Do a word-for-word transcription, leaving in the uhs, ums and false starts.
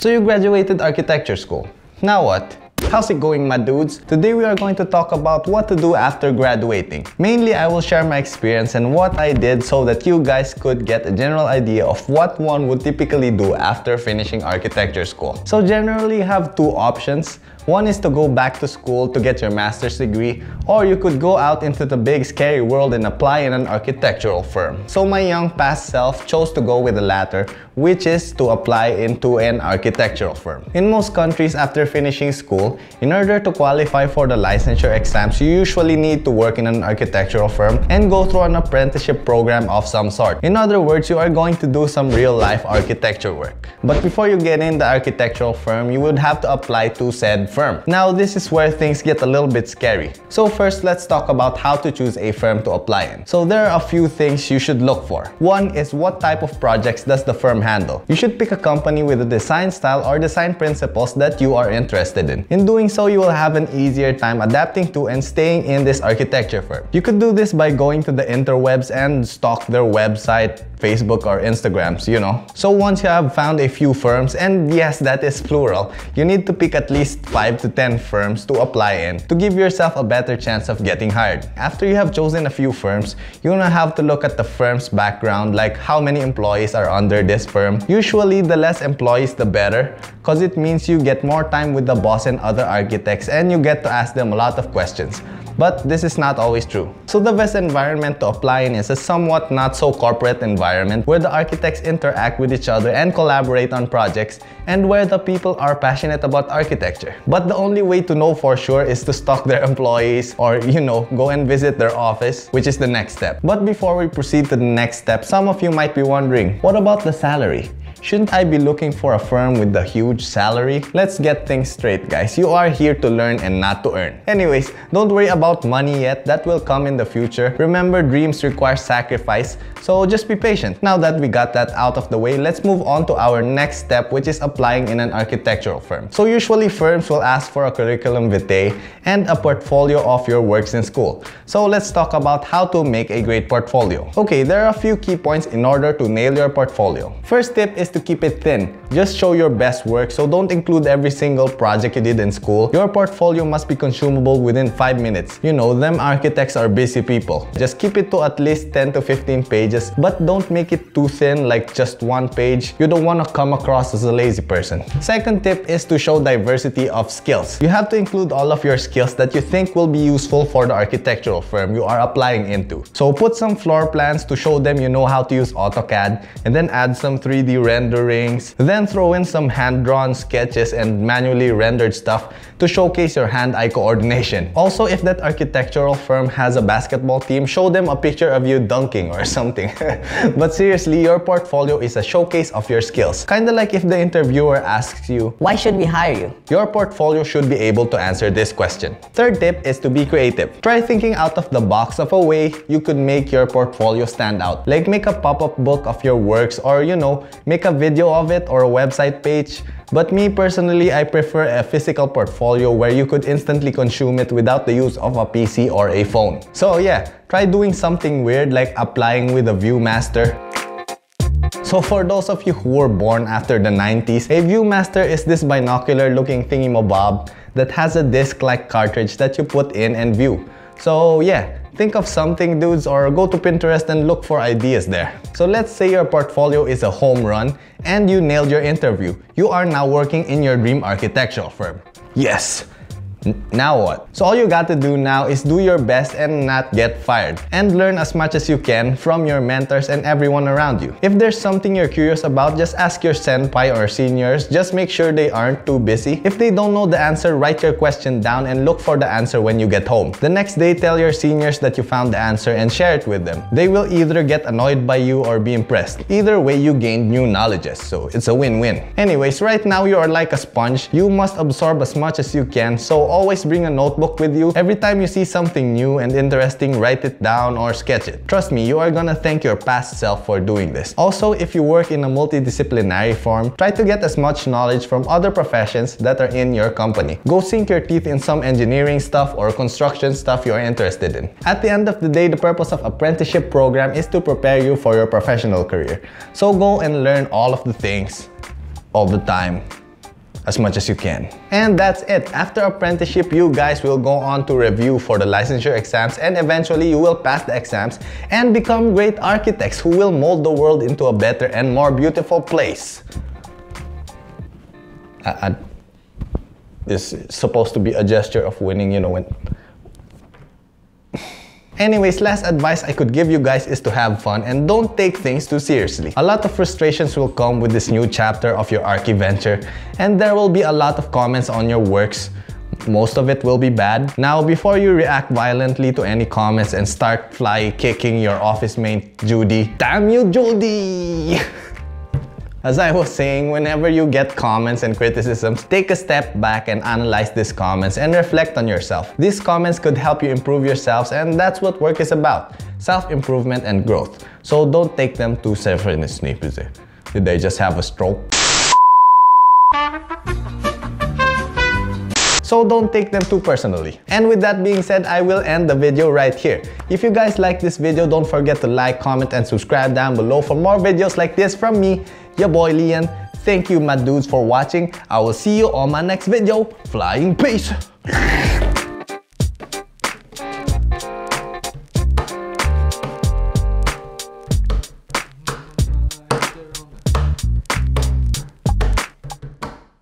So you graduated architecture school. Now what? How's it going, my dudes? Today we are going to talk about what to do after graduating. Mainly, I will share my experience and what I did so that you guys could get a general idea of what one would typically do after finishing architecture school. So generally, you have two options. One is to go back to school to get your master's degree, or you could go out into the big scary world and apply in an architectural firm. So my young past self chose to go with the latter, which is to apply into an architectural firm. In most countries, after finishing school, in order to qualify for the licensure exams, you usually need to work in an architectural firm and go through an apprenticeship program of some sort. In other words, you are going to do some real-life architecture work. But before you get in the architectural firm, you would have to apply to said firm. Now, this is where things get a little bit scary. So first, let's talk about how to choose a firm to apply in. So there are a few things you should look for. One is what type of projects does the firm handle. You should pick a company with a design style or design principles that you are interested in. In doing so, you will have an easier time adapting to and staying in this architecture firm. You could do this by going to the interwebs and stalk their website, Facebook, or Instagrams, you know. So once you have found a few firms, and yes, that is plural, you need to pick at least five to ten firms to apply in to give yourself a better chance of getting hired. After you have chosen a few firms, you're gonna have to look at the firm's background, like how many employees are under this firm. Usually, the less employees, the better, because it means you get more time with the boss and other architects, and you get to ask them a lot of questions. But this is not always true. So the best environment to apply in is a somewhat not so corporate environment where the architects interact with each other and collaborate on projects, and where the people are passionate about architecture. But the only way to know for sure is to stalk their employees, or, you know, go and visit their office, which is the next step. But before we proceed to the next step, some of you might be wondering, what about the salary? Shouldn't I be looking for a firm with a huge salary? Let's get things straight, guys. You are here to learn and not to earn. Anyways, don't worry about money yet. That will come in the future. Remember, dreams require sacrifice, so just be patient. Now that we got that out of the way, let's move on to our next step, which is applying in an architectural firm. So usually firms will ask for a curriculum vitae and a portfolio of your works in school. So let's talk about how to make a great portfolio. Okay, there are a few key points in order to nail your portfolio. First tip is to keep it thin. Just show your best work, so don't include every single project you did in school. Your portfolio must be consumable within five minutes. You know, them architects are busy people. Just keep it to at least ten to fifteen pages, but don't make it too thin, like just one page. You don't want to come across as a lazy person. Second tip is to show diversity of skills. You have to include all of your skills that you think will be useful for the architectural firm you are applying into. So put some floor plans to show them you know how to use AutoCAD, and then add some three D rendering renderings, then throw in some hand-drawn sketches and manually rendered stuff to showcase your hand-eye coordination. Also, if that architectural firm has a basketball team, show them a picture of you dunking or something. But seriously, your portfolio is a showcase of your skills. Kinda like if the interviewer asks you, why should we hire you? Your portfolio should be able to answer this question. Third tip is to be creative. Try thinking out of the box of a way you could make your portfolio stand out. Like make a pop-up book of your works, or, you know, make a A video of it or a website page. But me personally, I prefer a physical portfolio where you could instantly consume it without the use of a P C or a phone. So yeah, try doing something weird like applying with a Viewmaster. So for those of you who were born after the nineties, a Viewmaster is this binocular looking thingamabob that has a disc-like cartridge that you put in and view. So yeah, think of something, dudes, or go to Pinterest and look for ideas there. So let's say your portfolio is a home run and you nailed your interview. You are now working in your dream architectural firm. Yes! Now what? So all you got to do now is do your best and not get fired, and learn as much as you can from your mentors and everyone around you. If there's something you're curious about, just ask your senpai or seniors. Just make sure they aren't too busy. If they don't know the answer, write your question down and look for the answer when you get home. The next day, tell your seniors that you found the answer and share it with them. They will either get annoyed by you or be impressed. Either way, you gained new knowledges, so it's a win-win. Anyways, right now you are like a sponge. You must absorb as much as you can, so always bring a notebook with you. Every time you see something new and interesting, write it down or sketch it. Trust me, you are gonna thank your past self for doing this. Also, if you work in a multidisciplinary firm, try to get as much knowledge from other professions that are in your company. Go sink your teeth in some engineering stuff or construction stuff you are interested in. At the end of the day, the purpose of apprenticeship program is to prepare you for your professional career. So go and learn all of the things all the time. as much as you can. And that's it. After apprenticeship, you guys will go on to review for the licensure exams, and eventually you will pass the exams and become great architects who will mold the world into a better and more beautiful place. I, I, this is supposed to be a gesture of winning, you know, when... Anyways, last advice I could give you guys is to have fun and don't take things too seriously. A lot of frustrations will come with this new chapter of your archi venture, and there will be a lot of comments on your works. Most of it will be bad. Now, before you react violently to any comments and start fly kicking your office mate Judy, damn you Judy! As I was saying, whenever you get comments and criticisms, take a step back and analyze these comments and reflect on yourself. These comments could help you improve yourselves, and that's what work is about, self-improvement and growth. So don't take them too seriously. Did they just have a stroke? So don't take them too personally. And with that being said, I will end the video right here. If you guys like this video, don't forget to like, comment, and subscribe down below for more videos like this from me, your boy Lian. Thank you, my dudes, for watching. I will see you on my next video. Flying peace!